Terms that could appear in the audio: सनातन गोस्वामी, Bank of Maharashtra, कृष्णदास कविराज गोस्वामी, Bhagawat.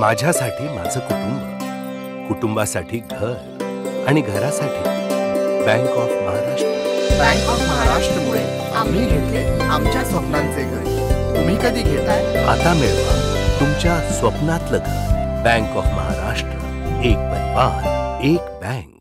माझ्यासाठी माझं कुटुंब, कुटुंबासाठी घर आणि घरासाठी bank of Maharashtra. Bank of महाराष्ट्रमुळे आम्ही घेतले आमच्या स्वप्नांचे घर। तुम्ही कधी घेताय? आता मिळवा तुमच्या स्वप्नातलं घर। बँक ऑफ महाराष्ट्र, एक परिवार एक बँक।